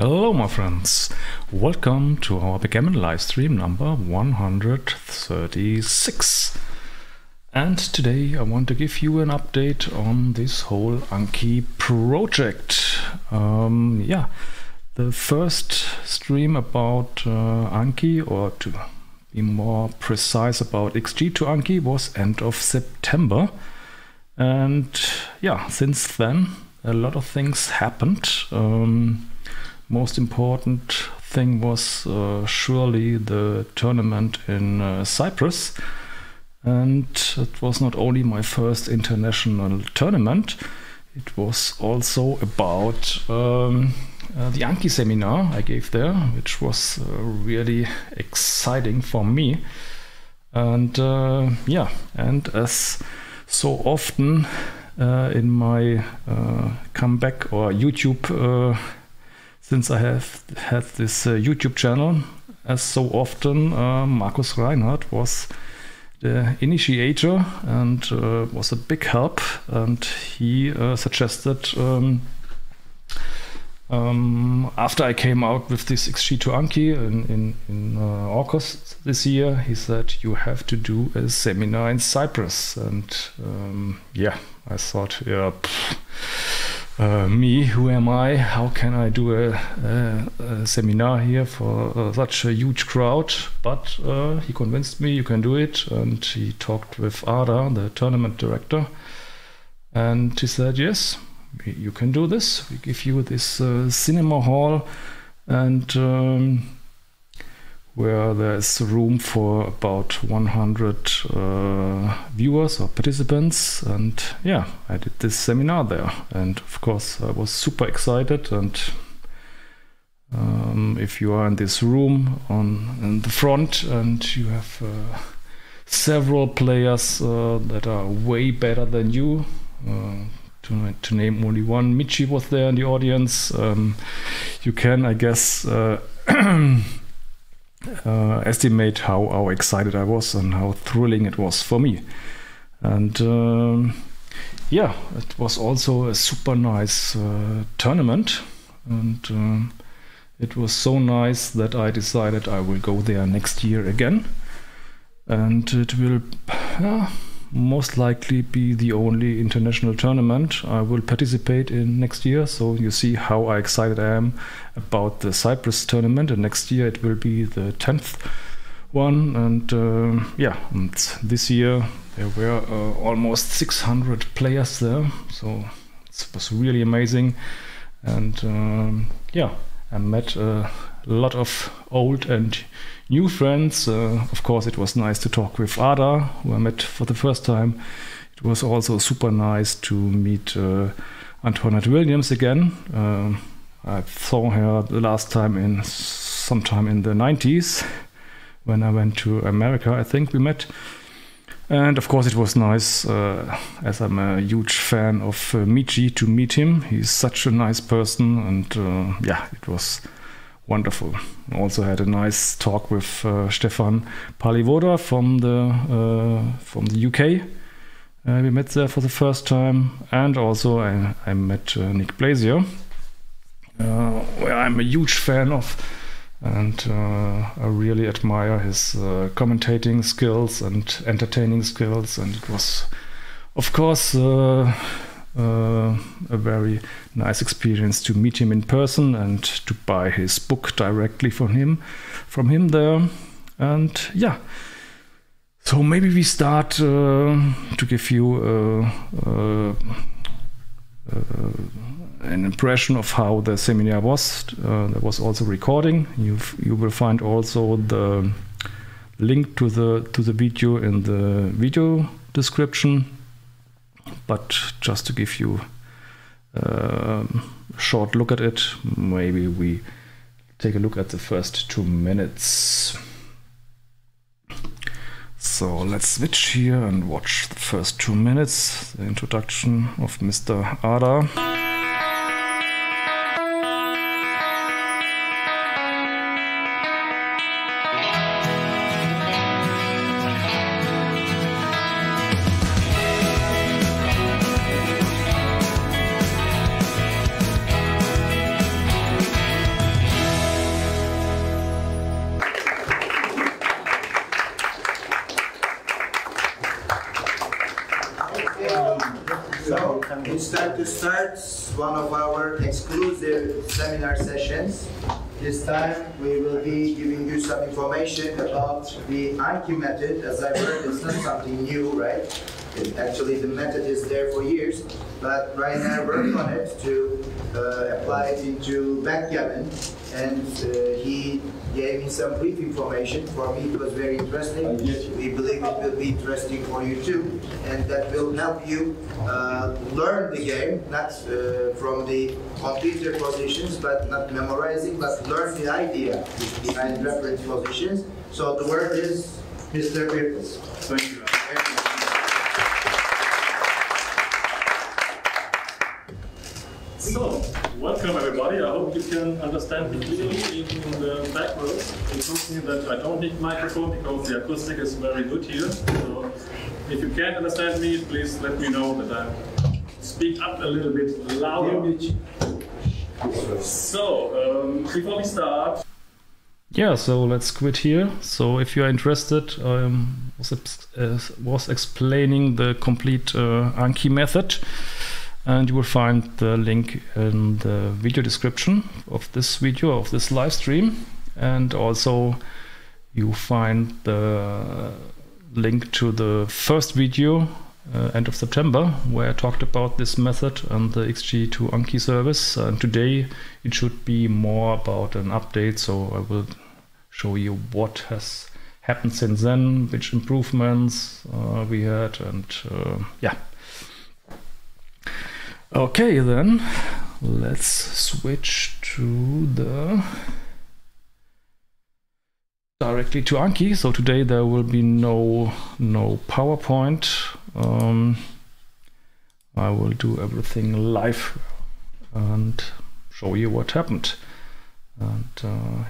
Hello my friends, welcome to our Backgammon live stream number 136, and today I want to give you an update on this whole Anki project. The first stream about Anki, or to be more precise about XG2 Anki, was end of September, and since then a lot of things happened. Most important thing was surely the tournament in Cyprus, and it was not only my first international tournament, it was also about the Anki seminar I gave there, which was really exciting for me. And and as so often in my comeback or YouTube, since I have had this YouTube channel, as so often Markus Reinhardt was the initiator and was a big help, and he suggested, after I came out with this XG2 Anki in August this year, he said you have to do a seminar in Cyprus. And I thought, me, who am I? How can I do a seminar here for such a huge crowd? But he convinced me you can do it, and he talked with Ada, the tournament director, and he said, yes, you can do this. We give you this cinema hall, and where there's room for about 100 viewers or participants. And I did this seminar there, and of course I was super excited. And if you are in this room in the front, and you have several players that are way better than you, to name only one, Michy was there in the audience. You can, I guess, estimate how excited I was and how thrilling it was for me. And it was also a super nice tournament, and it was so nice that I decided I will go there next year again, and it will most likely be the only international tournament I will participate in next year. So you see how excited I am about the Cyprus tournament, and next year it will be the 10th one. And and this year there were almost 600 players there, so it was really amazing. And I met a lot of old and new friends. Of course, it was nice to talk with Ada, who I met for the first time. It was also super nice to meet Antoinette Williams again. I saw her the last time in sometime in the 90s, when I went to America, I think we met. And of course it was nice, as I'm a huge fan of Michy, to meet him. He's such a nice person, and it was wonderful. Also had a nice talk with Stefan Palivoda from the UK. We met there for the first time. And also I met Nick Blazier, where I'm a huge fan of, and I really admire his commentating skills and entertaining skills. And it was, of course, a very nice experience to meet him in person and to buy his book directly from him there. And so maybe we start to give you an impression of how the seminar was. There was also recording. You will find also the link to the video in the video description. But just to give you a short look at it, maybe we take a look at the first 2 minutes. So let's switch here and watch the first 2 minutes, the introduction of Mr. Ada. is one of our exclusive seminar sessions. This time we will be giving you some information about the Anki method. As I've heard, it's not something new, right? Actually, the method is there for years, but Rain and I worked on it to apply it into backgammon, and he gave me some brief information. For me, it was very interesting. We believe it will be interesting for you too, and that will help you learn the game, not from the computer positions, but not memorizing, but learn the idea behind reference positions. So the word is Mr. Virtus. Thank you. So, welcome everybody. I hope you can understand me clearly even in the back row. It proves me that I don't need microphone because the acoustic is very good here. So, if you can't understand me, please let me know that I speak up a little bit louder. So, before we start... Yeah, so let's quit here. So, if you are interested, I was explaining the complete Anki method. And you will find the link in the video description of this video, of this live stream. And also you find the link to the first video, end of September, where I talked about this method and the XG2 Anki service. And today it should be more about an update. So I will show you what has happened since then, which improvements we had, and yeah. Okay, then let's switch to the directly to Anki. So today there will be no PowerPoint. I will do everything live and show you what happened. And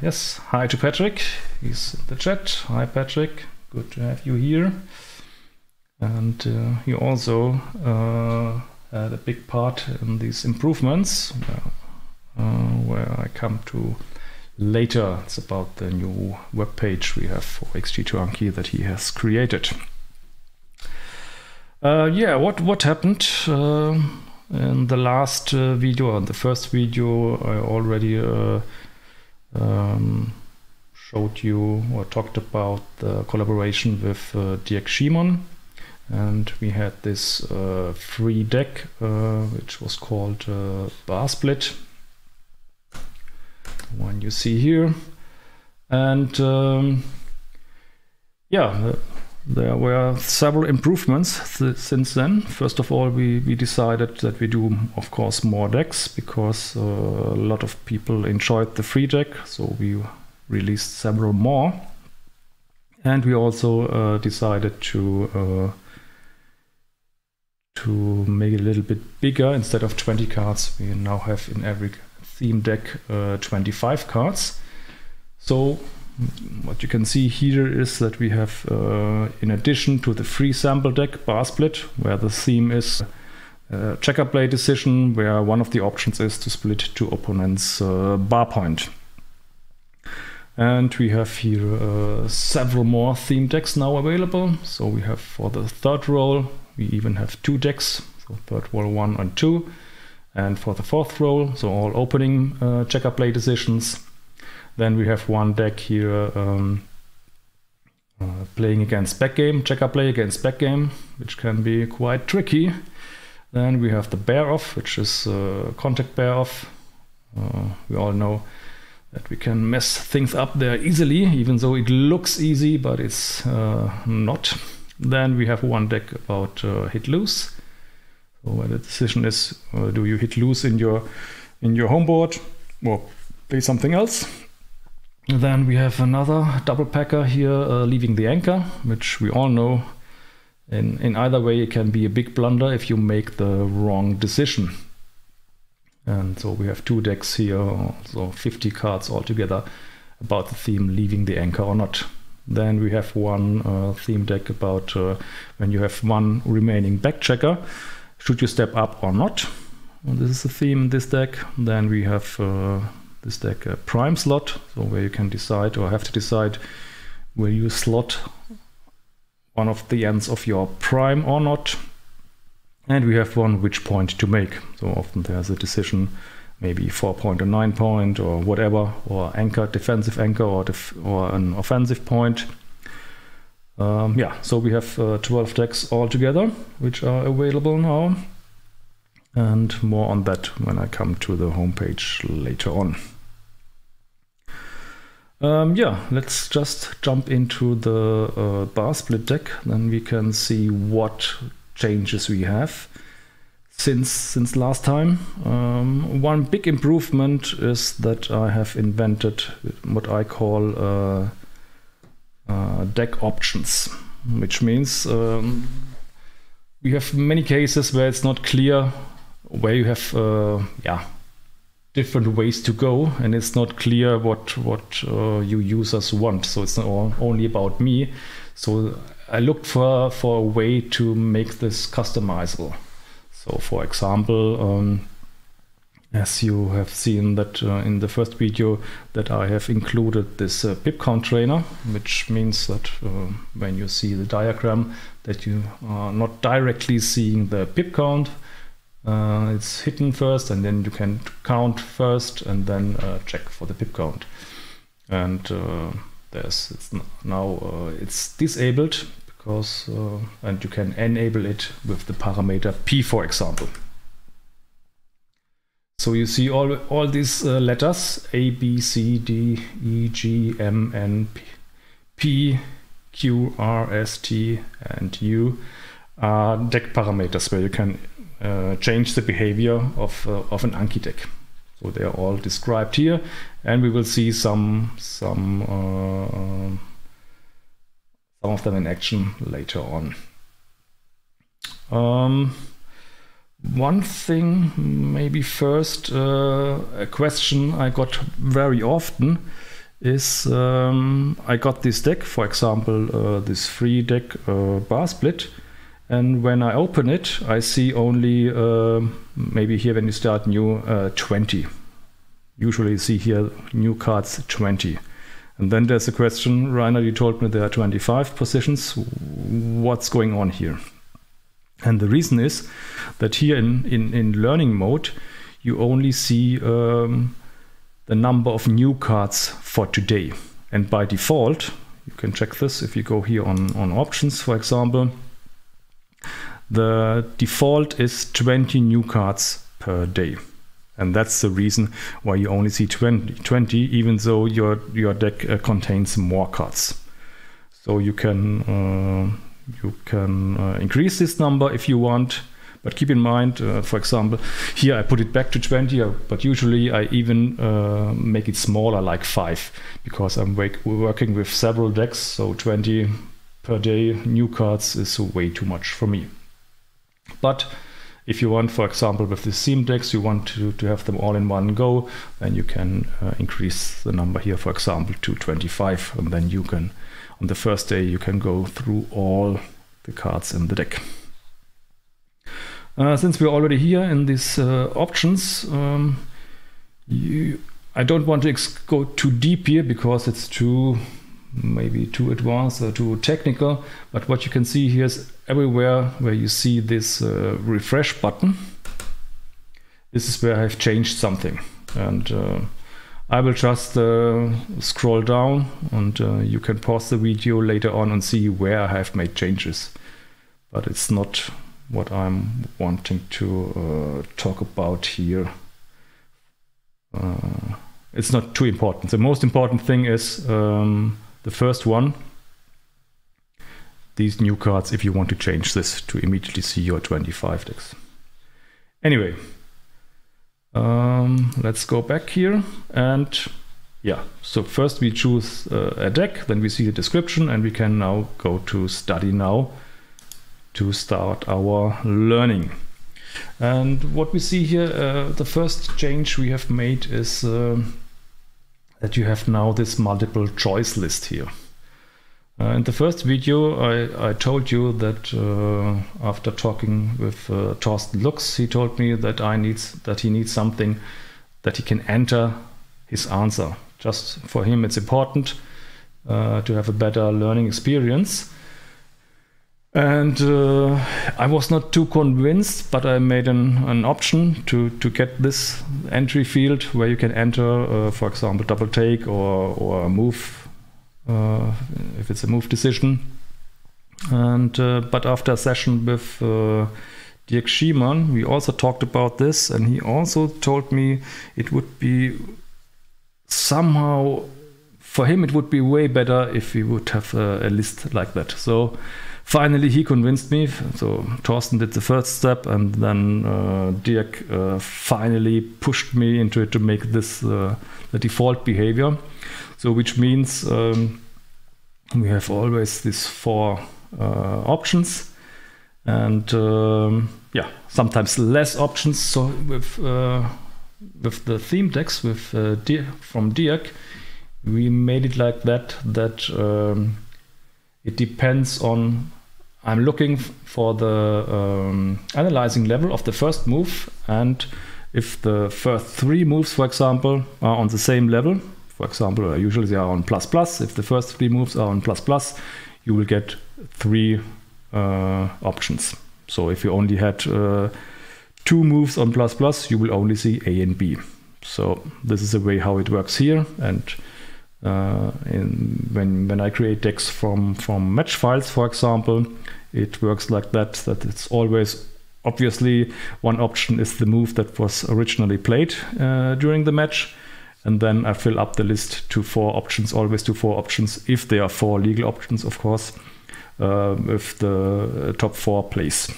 yes, hi to Patrick. He's in the chat. Hi Patrick, good to have you here. And he also had a big part in these improvements, where I come to later. It's about the new web page we have for XG2 Anki that he has created. Yeah, what happened in the last video? In the first video, I already showed you or talked about the collaboration with Dirk Schiemann. And we had this free deck, which was called Bar Split, the one you see here. And yeah, there were several improvements since then. First of all, we decided that we do, of course, more decks, because a lot of people enjoyed the free deck, so we released several more. And we also decided to make it a little bit bigger. Instead of 20 cards, we now have in every theme deck 25 cards. So what you can see here is that we have, in addition to the free sample deck Bar Split, where the theme is checker play decision, where one of the options is to split two opponents' bar point. And we have here several more theme decks now available. So we have, for the third roll, we even have two decks, so third roll 1 and 2. And for the fourth roll, so all opening checker play decisions. Then we have one deck here playing against backgame, checker play against backgame, which can be quite tricky. Then we have the bear off, which is contact bear off. We all know that we can mess things up there easily, even though it looks easy, but it's not. Then we have one deck about hit-lose, so where the decision is, do you hit-lose in your home board or play something else? And then we have another double packer here, leaving the anchor, which we all know in either way it can be a big blunder if you make the wrong decision. And so we have two decks here, so 50 cards altogether about the theme leaving the anchor or not. Then we have one theme deck about when you have one remaining back checker, should you step up or not? Well, this is the theme in this deck. Then we have this deck a prime slot, so where you can decide or have to decide, will you slot one of the ends of your prime or not? and we have one which point to make. So often there's a decision, maybe 4 point or 9 point or whatever, or anchor, defensive anchor, or an offensive point. Yeah, so we have 12 decks altogether, which are available now. And more on that when I come to the homepage later on. Yeah, let's just jump into the bar split deck. Then we can see what changes we have since last time. One big improvement is that I have invented what I call deck options, which means we have many cases where it's not clear, where you have different ways to go, and it's not clear what you users want. So it's not only about me. So I looked for a way to make this customizable. So for example, as you have seen that in the first video, that I have included this pipcount trainer, which means that when you see the diagram, that you are not directly seeing the pipcount. It's hidden first, and then you can count first, and then check for the pipcount. And it's disabled because, and you can enable it with the parameter P, for example. So you see all these letters A, B, C, D, E, G, M, N, P, Q, R, S, T, and U are deck parameters where you can change the behavior of an Anki deck. So they are all described here, and we will see some of them in action later on. One thing, maybe first, a question I got very often is, I got this deck, for example, this free deck Bar Split, and when I open it, I see only, maybe here when you start new, 20. Usually you see here new cards 20. And then there's a question, Rainer, you told me there are 25 positions, what's going on here? And the reason is that here in learning mode, you only see the number of new cards for today. And by default, you can check this if you go here on options, for example, the default is 20 new cards per day. And that's the reason why you only see 20, even though your deck contains more cards. So you can increase this number if you want, but keep in mind, for example, here I put it back to 20, but usually I even make it smaller, like 5, because I'm working with several decks, so 20 per day new cards is way too much for me. But if you want, for example, with the theme decks, you want to have them all in one go, then you can increase the number here, for example, to 25, and then you can, on the first day, you can go through all the cards in the deck. Since we're already here in these options, I don't want to go too deep here because it's maybe too advanced or too technical, but what you can see here is everywhere where you see this refresh button, this is where I've changed something. And I will just scroll down, and you can pause the video later on and see where I have made changes. But it's not what I'm wanting to talk about here. It's not too important. The most important thing is the first one, these new cards, if you want to change this to immediately see your 25 decks. Anyway. Let's go back here, and yeah, so first we choose a deck, then we see the description, and we can now go to study now to start our learning. And what we see here, the first change we have made is that you have now this multiple choice list here. In the first video, I told you that after talking with Torsten Lux, he told me that he needs something that he can enter his answer. Just for him, it's important to have a better learning experience. And I was not too convinced, but I made an option to get this entry field where you can enter, for example, double take or a move, if it's a move decision. And but after a session with Dirk Schiemann, we also talked about this, and he also told me it would be somehow, for him it would be way better if we would have a list like that. So finally he convinced me. So Torsten did the first step, and then Dirk finally pushed me into it to make this the default behavior. So which means we have always these four options. And yeah, sometimes less options. So with the theme decks with from Dirk, we made it like that it depends on, I'm looking for the analyzing level of the first move, and if the first three moves, for example, are on the same level, for example, usually they are on ++. If the first three moves are on ++, you will get three options. So if you only had two moves on ++, you will only see A and B. So this is the way how it works here. And when I create decks from match files, for example, it works like that, that it's always obviously one option is the move that was originally played during the match. And then I fill up the list to four options, always to four options, if there are four legal options, of course. With the top four plays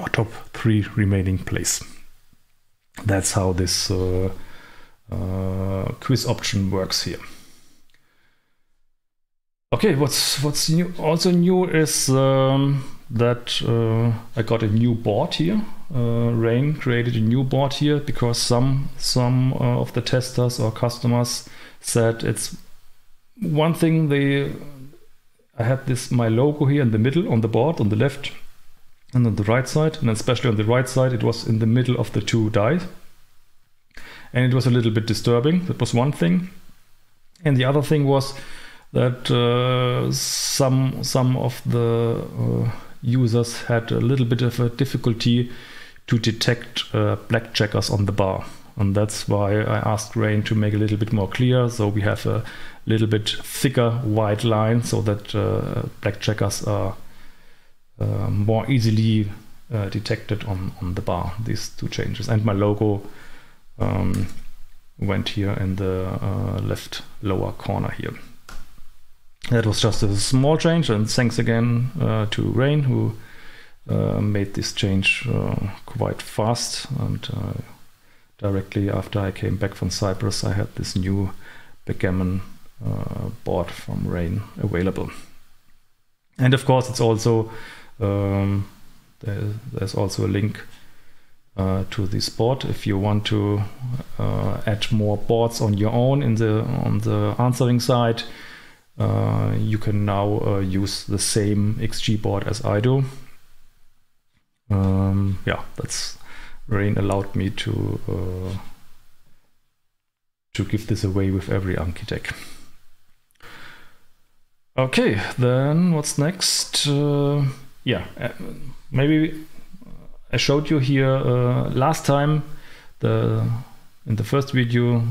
or top three remaining plays. That's how this quiz option works here. Okay, what's new, also new is that I got a new board here. Rain created a new board here because some of the testers or customers said it's one thing they. I had this, my logo here in the middle on the board on the left and on the right side, and especially on the right side it was in the middle of the two dice, and it was a little bit disturbing. That was one thing, and the other thing was that some of the users had a little bit of a difficulty to detect black checkers on the bar, and that's why I asked Rain to make a little bit more clear, so we have a little bit thicker white line so that black checkers are more easily detected on the bar, these two changes. And my logo went here in the left lower corner here. That was just a small change, and thanks again to Rain, who made this change quite fast. And directly after I came back from Cyprus, I had this new Gammon board from Rain available. And of course it's also there's also a link to this board if you want to add more boards on your own in the on the answering side. You can now use the same XG board as I do. Yeah, that's Rain allowed me to give this away with every Anki deck. Okay, then what's next? Yeah, maybe I showed you here last time in the first video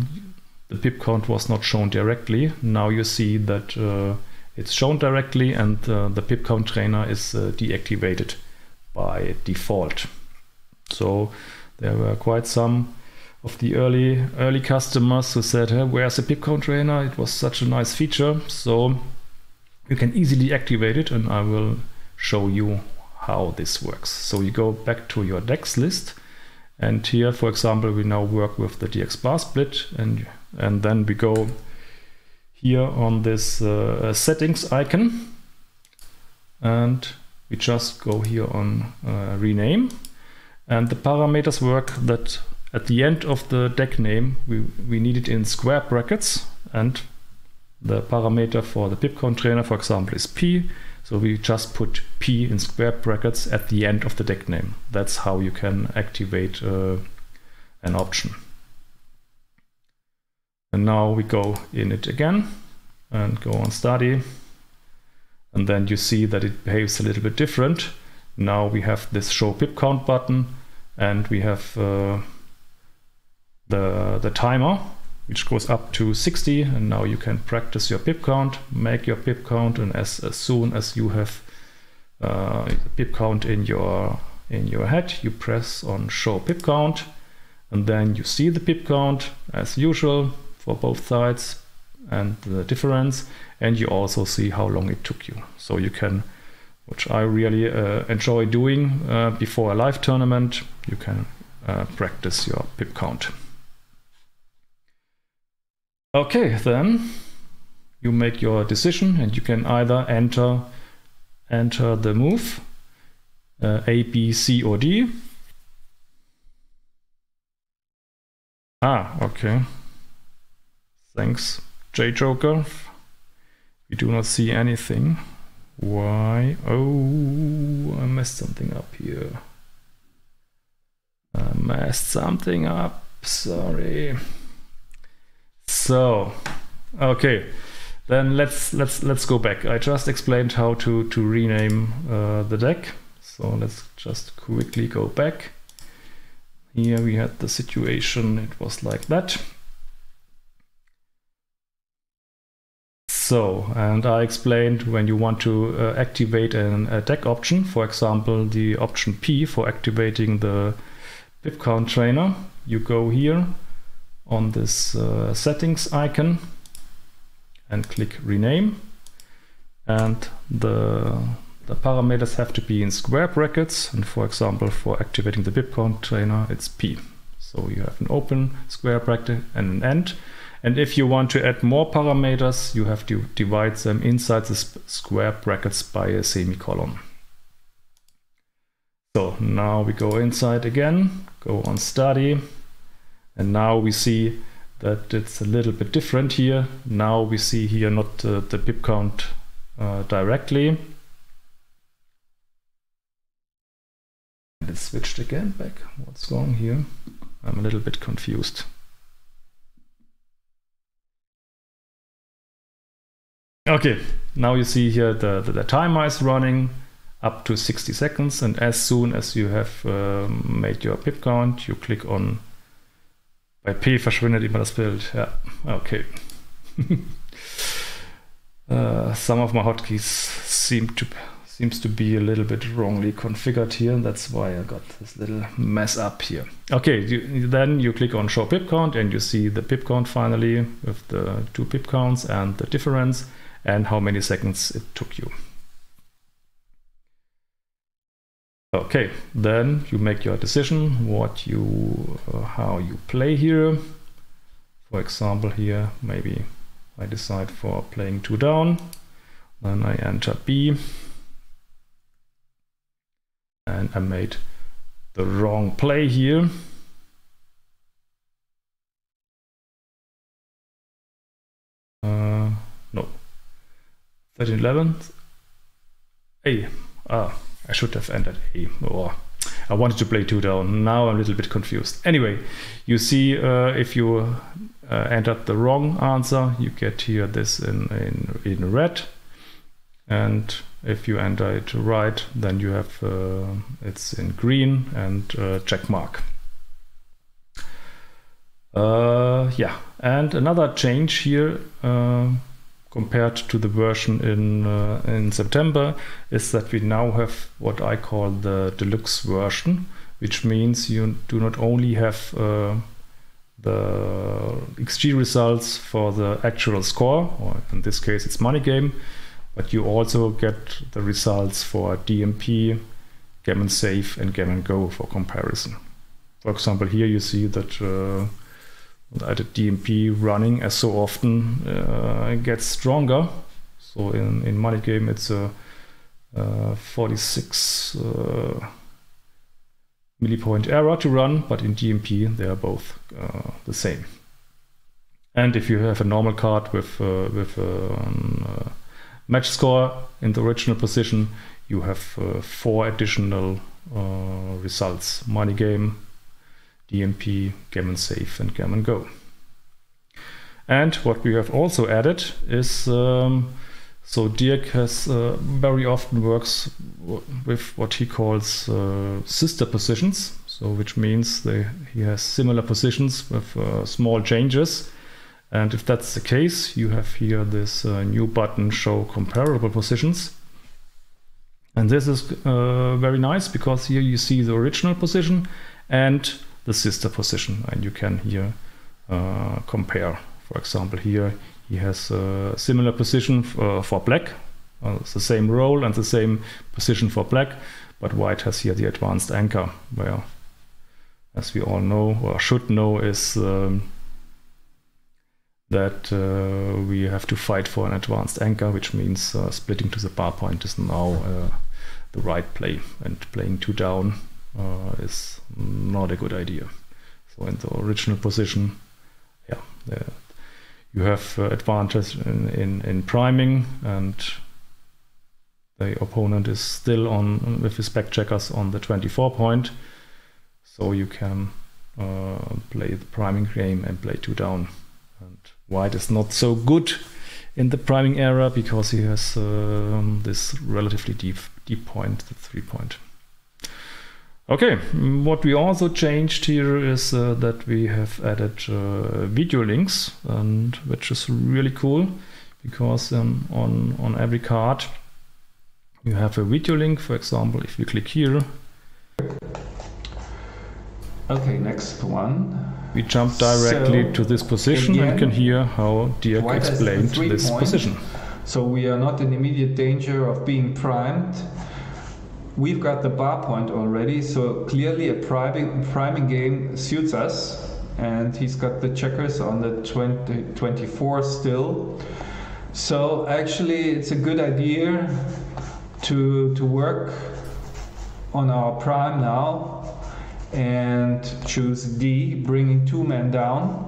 the pip count was not shown directly. Now you see that it's shown directly, and the pip count trainer is deactivated by default. So there were quite some of the early customers who said, hey, where's the pip count trainer? It was such a nice feature, so you can easily activate it, and I will show you how this works. So you go back to your decks list, and here, for example, we now work with the DX bar split, and then we go here on this settings icon, and we just go here on rename, and the parameters work that at the end of the deck name, we need it in square brackets, and the parameter for the pipcount trainer, for example, is P. So we just put P in square brackets at the end of the deck name. That's how you can activate an option. And now we go in it again and go on study. and then you see that it behaves a little bit different. Now we have this show pip count button, and we have the timer, which goes up to 60, and now you can practice your pip count, make your pip count, and as soon as you have pip count in your head, you press on show pip count, and then you see the pip count as usual for both sides and the difference, and you also see how long it took you. So you can, which I really enjoy doing before a live tournament, you can practice your pip count. Okay, then you make your decision, and you can either enter the move A, B, C, or D. Ah, okay. Thanks, J Joker. We do not see anything. Why? Oh, I messed something up here. I messed something up. Sorry. So, okay, then let's go back. I just explained how to rename the deck. So let's just quickly go back. Here we had the situation, it was like that. So, and I explained when you want to activate a deck option, for example, the option P for activating the pip count trainer, you go here on this settings icon and click rename, and the parameters have to be in square brackets, and for example, for activating the pip count trainer, it's P. So you have an open square bracket and an end. And if you want to add more parameters, you have to divide them inside the square brackets by a semicolon. So now we go inside again, go on study, and now we see that it's a little bit different here. Now we see here not the pip count directly. It switched again back. What's wrong here? I'm a little bit confused. Okay, now you see here the timer is running up to 60 seconds, and as soon as you have made your pip count, you click on. Bei P verschwindet immer das Bild. Ja, okay. Some of my hotkeys seems to be a little bit wrongly configured here, and that's why I got this little mess up here. Okay, then you click on show pip count, and you see the pip count finally with the two pip counts and the difference and how many seconds it took you. Okay, then you make your decision what you how you play here. For example, here maybe I decide for playing 2 down, then I enter B. And I made the wrong play here. No. 13-11. A. Ah, I should have entered A. Oh, I wanted to play 2 down. Now I'm a little bit confused. Anyway, you see if you entered the wrong answer, you get here this in red. And if you enter it right, then you have it's in green and check mark. Yeah, and another change here compared to the version in September is that we now have what I call the deluxe version, which means you do not only have the XG results for the actual score, or in this case it's money game, but you also get the results for DMP, Gammon Save, and Gammon Go for comparison. For example, here you see that I did DMP running as so often gets stronger. So in money game it's a 46 millipoint error to run, but in DMP they are both the same. And if you have a normal card with match score in the original position, you have 4 additional results: money game, DMP, Gammon Save, and Gammon Go. And what we have also added is So Dirk has very often works with what he calls sister positions, so which means he has similar positions with small changes. And if that's the case, you have here this new button, show comparable positions. And this is very nice because here you see the original position and the sister position, and you can here compare. For example, here he has a similar position for black, it's the same role and the same position for black, but white has here the advanced anchor, where, as we all know or should know, is that we have to fight for an advanced anchor, which means splitting to the bar point is now the right play, and playing two down is not a good idea. So in the original position, yeah, you have advantage in priming, and the opponent is still on with his back checkers on the 24 point, so you can play the priming game and play two down. And white is not so good in the priming area because he has this relatively deep point, the 3 point. Okay, what we also changed here is that we have added video links, and which is really cool because on every card you have a video link. For example, if you click here. Okay, next one. We jump directly to this position, and you can hear how Dirk explained this position. So we are not in immediate danger of being primed. We've got the bar point already, so clearly a priming game suits us. And he's got the checkers on the 24 still. So actually it's a good idea to work on our prime now and choose D, bringing two men down.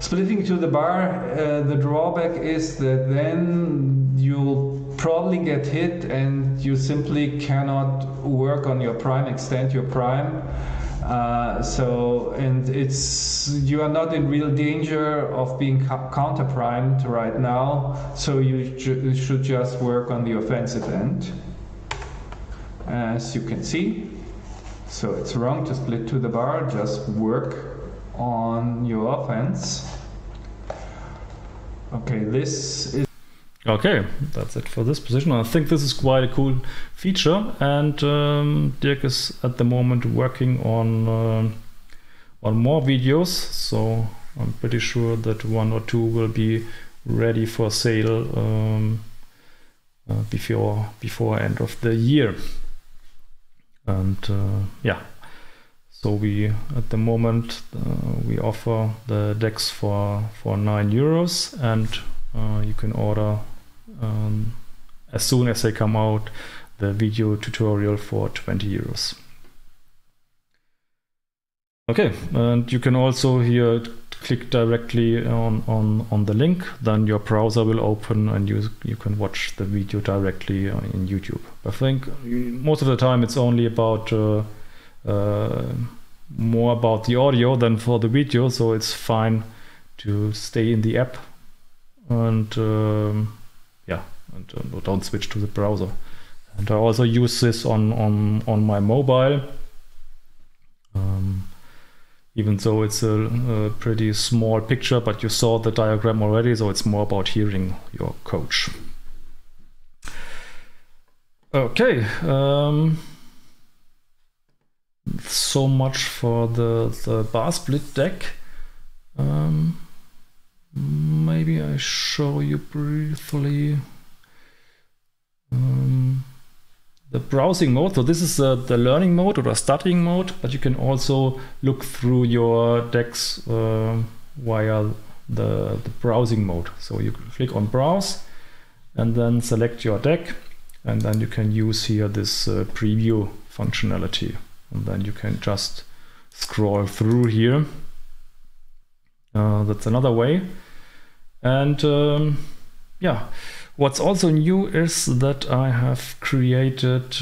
Splitting to the bar, the drawback is that then you'll probably get hit and you simply cannot work on your prime, extend your prime. And you are not in real danger of being counter-primed right now, so you should just work on the offensive end, as you can see. So it's wrong to split to the bar, just work on your offense. Okay, this is... Okay, that's it for this position. I think this is quite a cool feature, and Dirk is at the moment working on more videos, so I'm pretty sure that one or two will be ready for sale before end of the year. And yeah, so we at the moment we offer the decks for €9, and you can order as soon as they come out the video tutorial for €20. Okay, and you can also here click directly on the link, then your browser will open and you can watch the video directly in YouTube. I think most of the time it's only about more about the audio than for the video, so it's fine to stay in the app and yeah, and don't switch to the browser. And I also use this on my mobile. Even though it's a pretty small picture, but you saw the diagram already, so it's more about hearing your coach. Okay, so much for the bar split deck. Maybe I show you briefly the browsing mode. So this is the learning mode or the studying mode, but you can also look through your decks via the browsing mode. So you can click on browse and then select your deck, and then you can use here this preview functionality, and then you can just scroll through here. That's another way. And yeah, what's also new is that I have created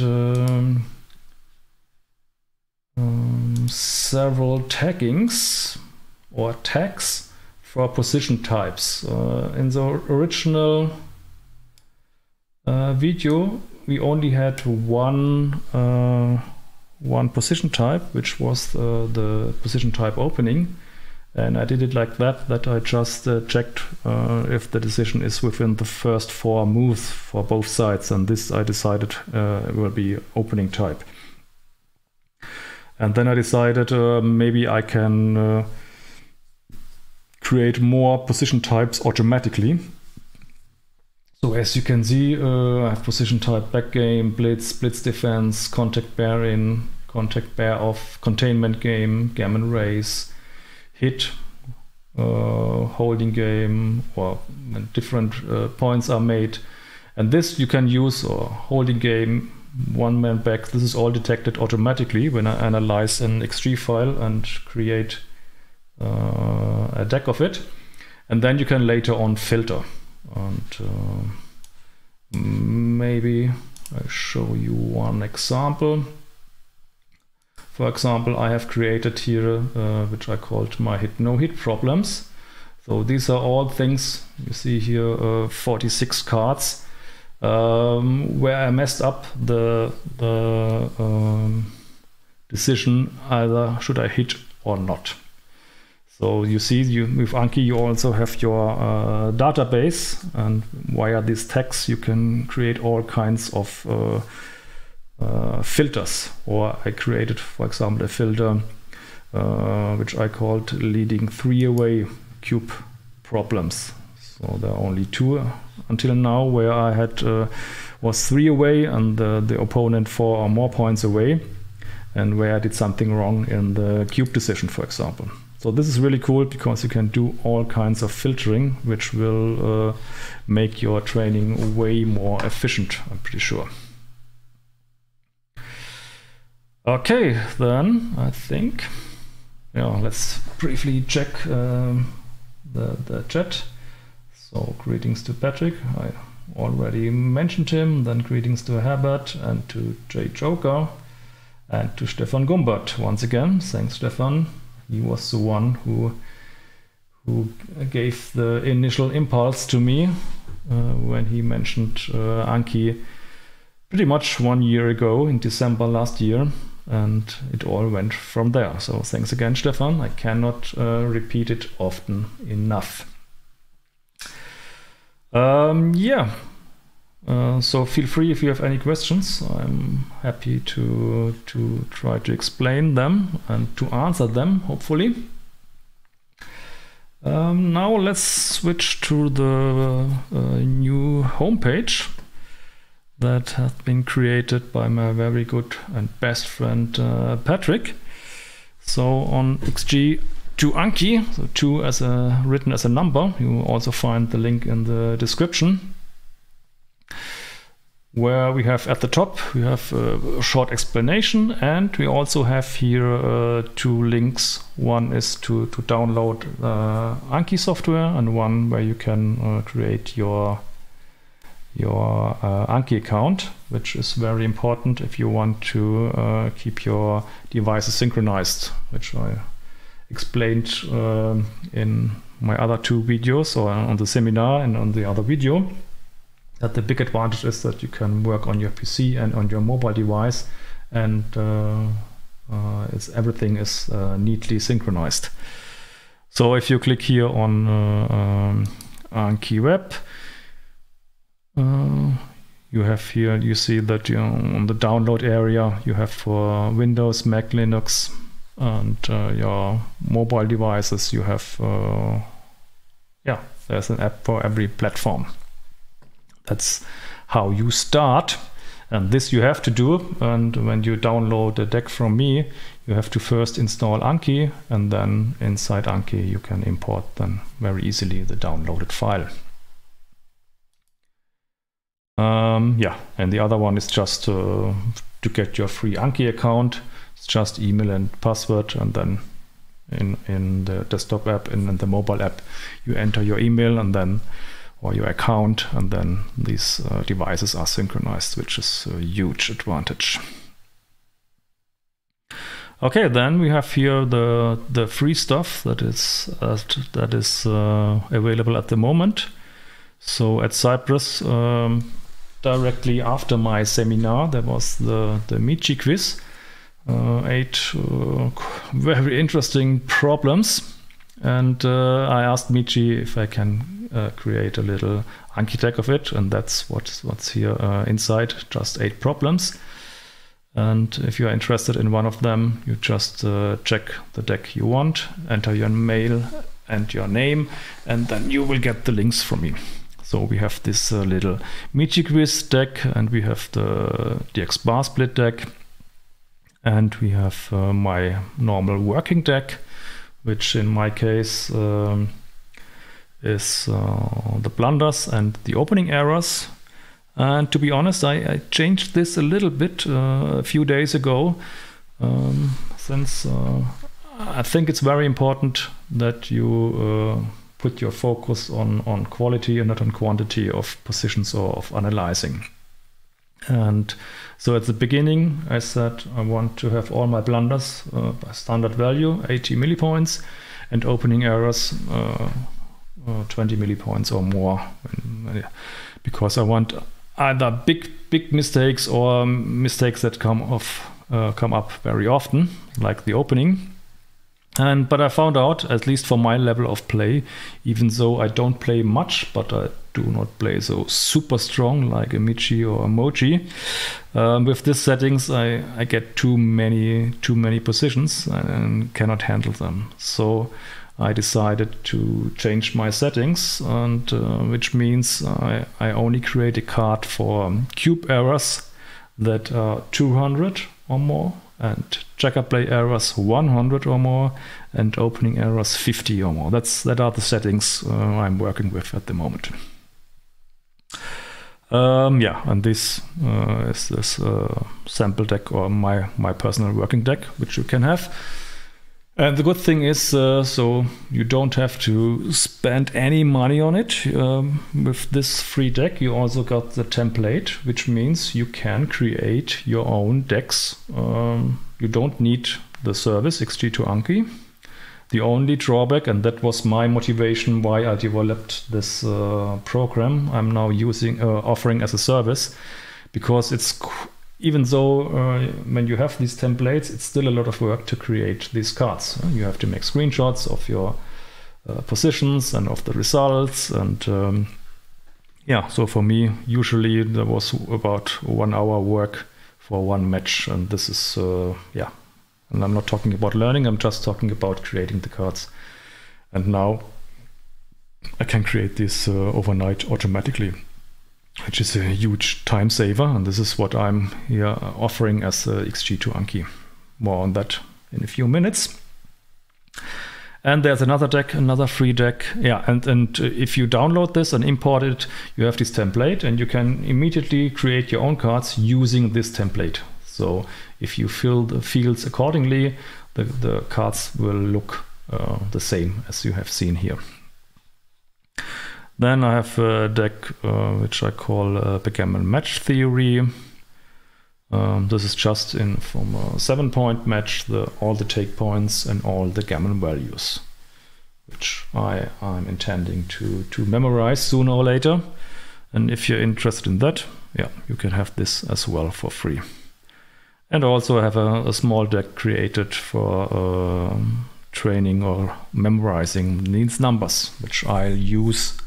several taggings or tags for position types. In the original video, we only had one position type, which was the position type opening. And I did it like that, that I just checked if the decision is within the first four moves for both sides. And this I decided will be opening type. And then I decided maybe I can create more position types automatically. So as you can see, I have position type back game, blitz, blitz defense, contact bear in, contact bear off, containment game, gammon race, hit, holding game, or different points are made. And this you can use, or holding game, one man back, this is all detected automatically when I analyze an XG file and create a deck of it. And then you can later on filter. And maybe I show you one example. For example, I have created here, which I called my hit no hit problems. So these are all things you see here, 46 cards, where I messed up the decision either should I hit or not. So you see, with Anki you also have your database, and via these tags you can create all kinds of filters. Or I created, for example, a filter which I called leading three-away cube problems. So there are only two until now, where I had was three away and the opponent four or more points away, and where I did something wrong in the cube decision, for example. So this is really cool because you can do all kinds of filtering, which will make your training way more efficient, I'm pretty sure. Okay, then I think, yeah, let's briefly check the chat. So greetings to Patrick, I already mentioned him, then greetings to Herbert and to J Joker and to Stefan Gumbert once again. Thanks, Stefan. He was the one who gave the initial impulse to me when he mentioned Anki pretty much 1 year ago in December last year, and it all went from there. So thanks again, Stefan. I cannot repeat it often enough. Yeah, so feel free if you have any questions. I'm happy to try to explain them and to answer them, hopefully. Now let's switch to the new homepage that has been created by my very good and best friend Patrick. So on XG2 Anki, so 2 as a written as a number, you will also find the link in the description, where we have at the top, we have a short explanation, and we also have here two links. One is to download Anki software, and one where you can create your Anki account, which is very important if you want to keep your devices synchronized, which I explained in my other two videos, or on the seminar and on the other video, that the big advantage is that you can work on your PC and on your mobile device, and everything is neatly synchronized. So if you click here on Anki Web, you have here, you see that on the download area you have for Windows, Mac, Linux, and your mobile devices. You have yeah, there's an app for every platform. That's how you start, and this you have to do. And when you download a deck from me, you have to first install Anki, and then inside Anki you can import then very easily the downloaded file. Yeah, and the other one is just to get your free Anki account. It's just email and password, and then in the desktop app and in the mobile app you enter your email and then, or your account, and then these devices are synchronized, which is a huge advantage. Okay, then we have here the free stuff that is available at the moment. So at Cyprus, directly after my seminar. There was the Michy quiz, 8 very interesting problems, and I asked Michy if I can create a little Anki deck of it, and that's what's here inside, just 8 problems. And if you are interested in one of them, you just check the deck you want, enter your mail and your name, and then you will get the links from me. So we have this little Michy quiz deck, and we have the DX Bar Split deck, and we have my normal working deck, which in my case is the blunders and the opening errors. And to be honest, I changed this a little bit a few days ago, since I think it's very important that you put your focus on quality and not on quantity of positions or of analyzing. And so at the beginning I said I want to have all my blunders by standard value 80 millipoints and opening errors 20 millipoints or more, because I want either big mistakes or mistakes that come up very often, like the opening. But I found out, at least for my level of play, even though I don't play much, but I do not play so super strong like a Michy or a Mochi, with these settings I get too many positions and cannot handle them. So I decided to change my settings, and which means I only create a card for cube errors that are 200 or more, and checker play errors 100 or more, and opening errors 50 or more. That are the settings I'm working with at the moment. Yeah, and this is this sample deck, or my personal working deck, which you can have. And the good thing is, so you don't have to spend any money on it. With this free deck, you also got the template, which means you can create your own decks. You don't need the service XG2 Anki. The only drawback, and that was my motivation why I developed this program I'm now using, offering as a service, because it's even though when you have these templates, it's still a lot of work to create these cards. You have to make screenshots of your positions and of the results. And yeah, so for me, usually there was about 1 hour work for one match. And this is, yeah, and I'm not talking about learning, I'm just talking about creating the cards. And now I can create this overnight automatically, which is a huge time saver, and this is what I'm here offering as XG2 Anki. More on that in a few minutes. And there's another deck, another free deck. Yeah, and if you download this and import it, you have this template, and you can immediately create your own cards using this template. So if you fill the fields accordingly, the cards will look the same as you have seen here. Then I have a deck which I call Backgammon Match Theory. This is just from a 7-point match, all the take points and all the gammon values, which I'm intending to memorize sooner or later. And if you're interested in that, yeah, you can have this as well for free. And also I have a small deck created for training or memorizing Nim's numbers, which I'll use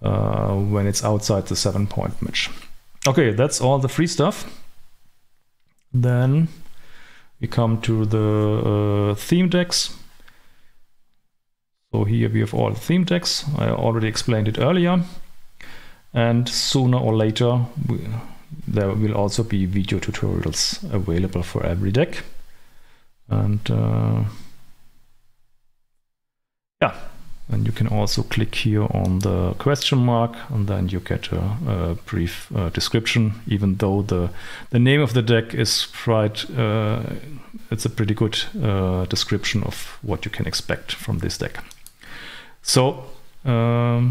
when it's outside the 7-point match. Okay, that's all the free stuff. Then we come to the theme decks. So here we have all theme decks. I already explained it earlier. And sooner or later, there will also be video tutorials available for every deck. And yeah. And you can also click here on the question mark, and then you get a brief description, even though the name of the deck is quite, it's a pretty good description of what you can expect from this deck. So the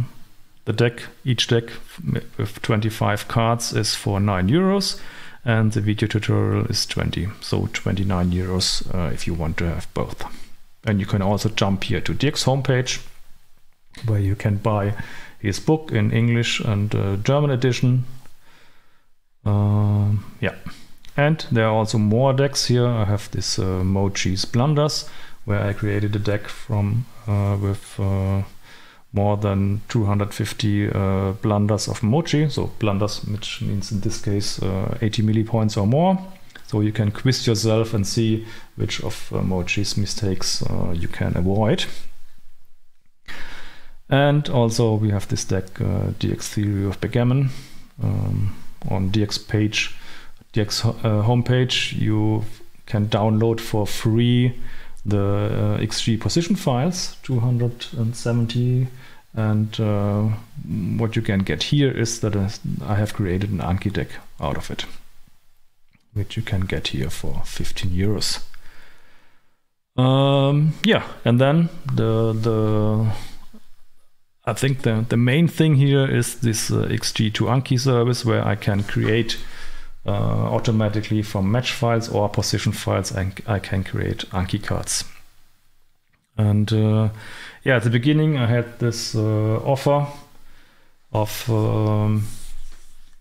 deck, each deck with 25 cards is for €9, and the video tutorial is 20, so 29 euros if you want to have both. And you can also jump here to Dirk's homepage, where you can buy his book in English and German edition. Yeah, and there are also more decks here. I have this Mochi's Blunders, where I created a deck from with more than 250 blunders of Mochi. So blunders, which means in this case 80 milli points or more. So you can quiz yourself and see which of Mochi's mistakes you can avoid. And also we have this deck, DX Theory of Backgammon. On DX page, DX homepage, you can download for free the XG position files, 270, and what you can get here is that I have created an Anki deck out of it, which you can get here for 15 euros. Yeah, and then I think the main thing here is this XG2 Anki service, where I can create automatically from match files or position files, I can create Anki cards. And yeah, at the beginning I had this offer of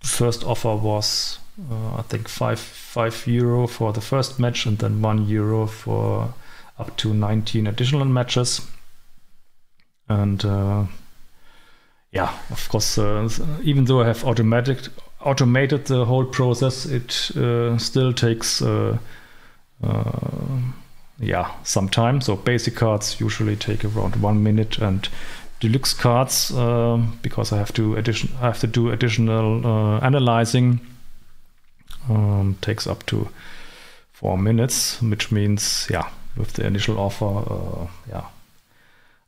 first offer was I think €5 for the first match, and then €1 for up to 19 additional matches. And yeah, of course, even though I have automated the whole process, it still takes yeah, some time. So basic cards usually take around 1 minute, and deluxe cards, because I have to do additional analyzing, takes up to 4 minutes, which means, yeah, with the initial offer, yeah,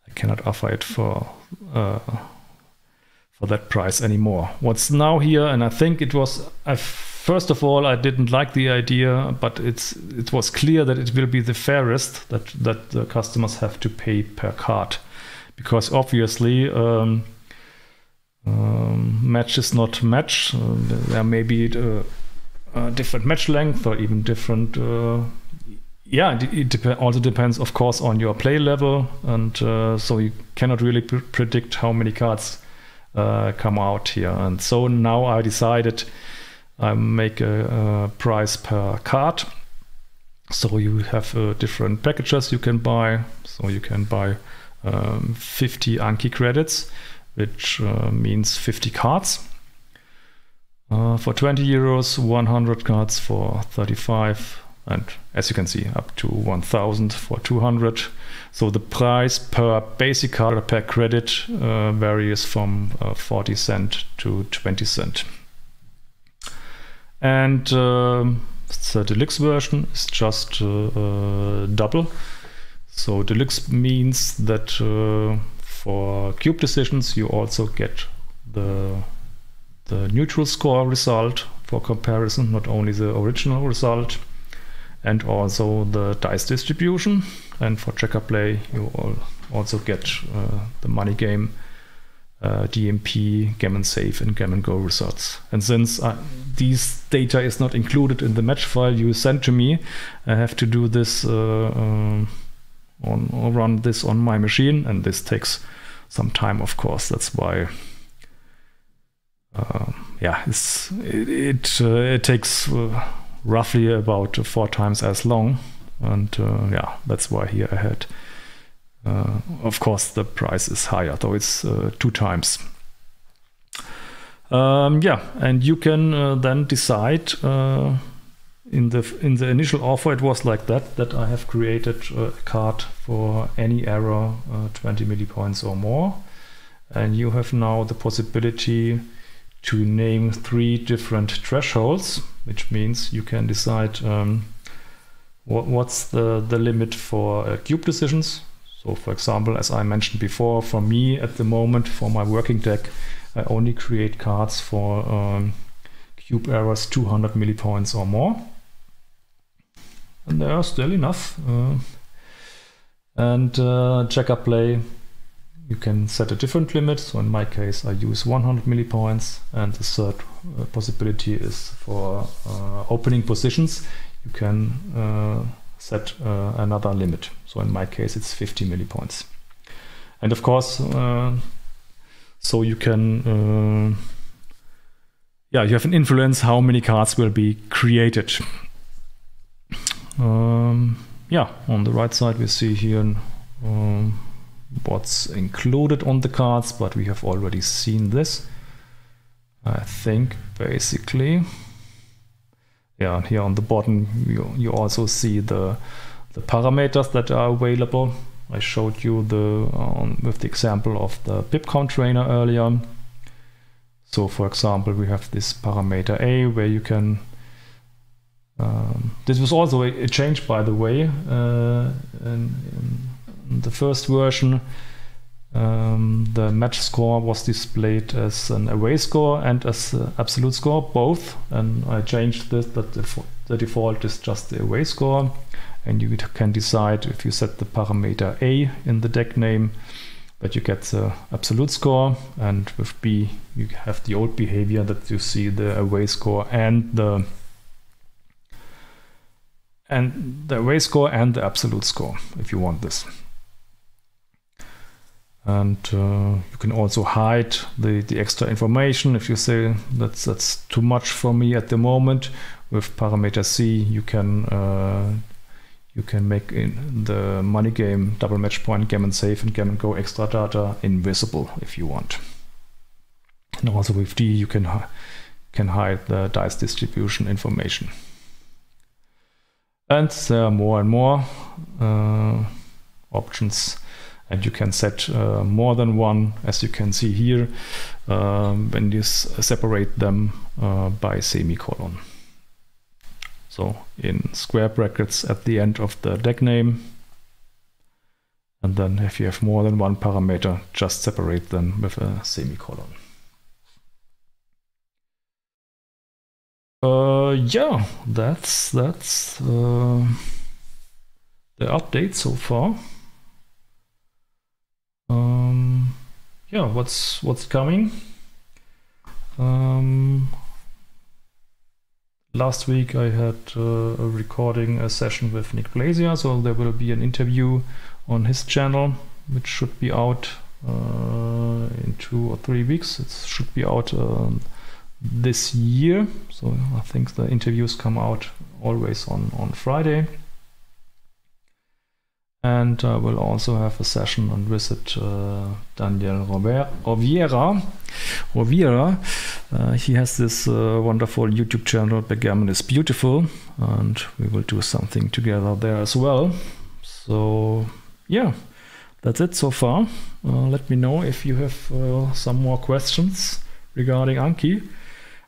I cannot offer it for that price anymore. What's now here, and I think it was, first of all, I didn't like the idea, but it was clear that it will be the fairest that the customers have to pay per card, because obviously match is not match. There may be a different match length, or even different. Yeah, it also depends, of course, on your play level, and so you cannot really predict how many cards come out here. And so now I decided I make a price per card, so you have different packages you can buy. So you can buy 50 Anki credits, which means 50 cards for 20 euros, 100 cards for 35, and as you can see, up to 1000 for 200. So the price per basic card or per credit varies from 40 cent to 20 cent. And the deluxe version is just double. So deluxe means that for cube decisions you also get the neutral score result for comparison, not only the original result, and also the dice distribution. And for checker play you also get the money game, DMP, Gammon Save and Gammon Go results. And since these data is not included in the match file you sent to me, I have to do this or run this on my machine, and this takes some time, of course. That's why yeah, it takes roughly about 4 times as long. And yeah, that's why here I had of course the price is higher, though it's 2 times. Yeah, and you can then decide in the initial offer it was like that I have created a card for any error 20 milli points or more, and you have now the possibility to name 3 different thresholds, which means you can decide what's the limit for cube decisions. So for example, as I mentioned before, for me at the moment, for my working deck, I only create cards for cube errors 200 milli points or more, and there are still enough. And checker play, you can set a different limit. So in my case, I use 100 milli points. And the third possibility is for opening positions. You can set another limit. So in my case, it's 50 milli points. And of course, so you can yeah, you have an influence how many cards will be created. Yeah, on the right side we see here what's included on the cards, but we have already seen this, I think, basically. Yeah, and here on the bottom you also see the parameters that are available. I showed you the with the example of the pipcon trainer earlier. So for example, we have this parameter A where you can this was also a change, by the way, in the first version. The match score was displayed as an away score and as an absolute score, both, and I changed this, that the default is just the away score, and you can decide if you set the parameter A in the deck name that you get the absolute score, and with B you have the old behavior that you see the away score and the away score and the absolute score if you want this. And you can also hide the extra information if you say that's too much for me at the moment. With parameter C you can make in the money game, double match point, Gammon Save and Gammon Go extra data invisible if you want. And also with D you can hide the dice distribution information. And there are more and more options. And you can set more than one, as you can see here, when you separate them by semicolon. So in square brackets at the end of the deck name. And then if you have more than one parameter, just separate them with a semicolon. Yeah, that's the update so far. Yeah, what's coming? Last week I had a recording, a session with Nick Blazier, so there will be an interview on his channel, which should be out in 2 or 3 weeks. It should be out this year, so I think the interviews come out always on Friday. And I will also have a session and visit Daniel Robert Roviera. He has this wonderful YouTube channel, Backgammon is Beautiful, and we will do something together there as well. So yeah, that's it so far. Let me know if you have some more questions regarding Anki.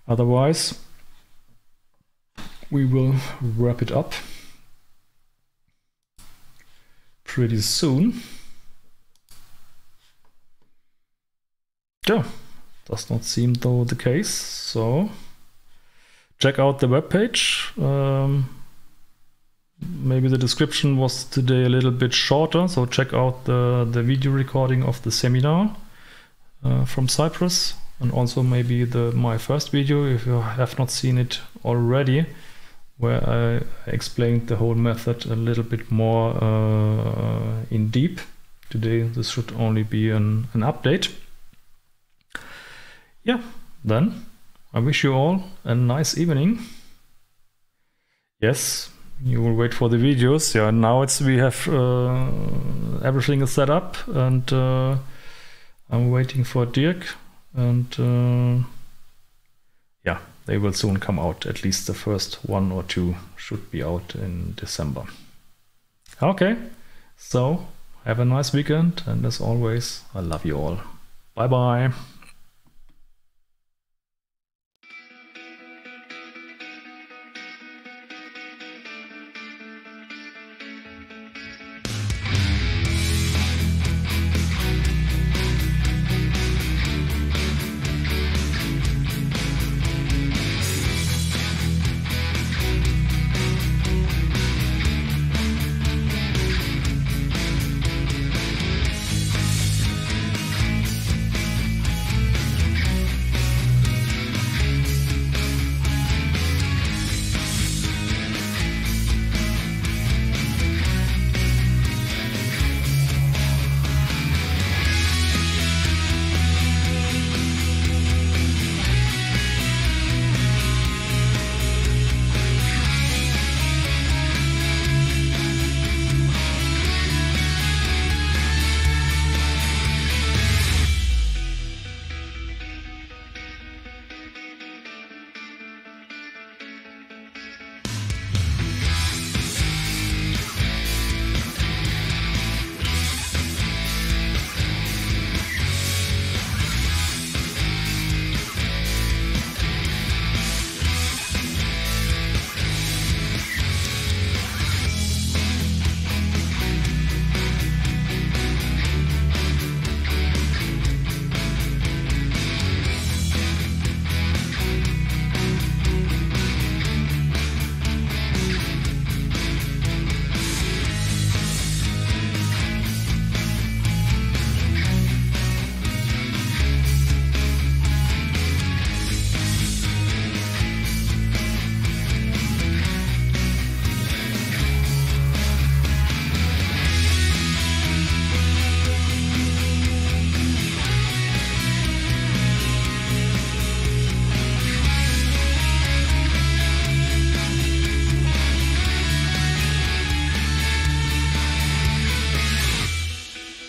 Otherwise, we will wrap it up pretty soon. Yeah, does not seem though the case, so check out the webpage. Maybe the description was today a little bit shorter, so check out the video recording of the seminar from Cyprus, and also maybe my first video if you have not seen it already, where I explained the whole method a little bit more in deep. Today this should only be an update. Yeah, then I wish you all a nice evening. Yes, you will wait for the videos. Yeah, now we have everything is set up, and I'm waiting for Dirk, and yeah, they will soon come out. At least the first one or two should be out in December. Okay, so have a nice weekend, and as always, I love you all. Bye bye.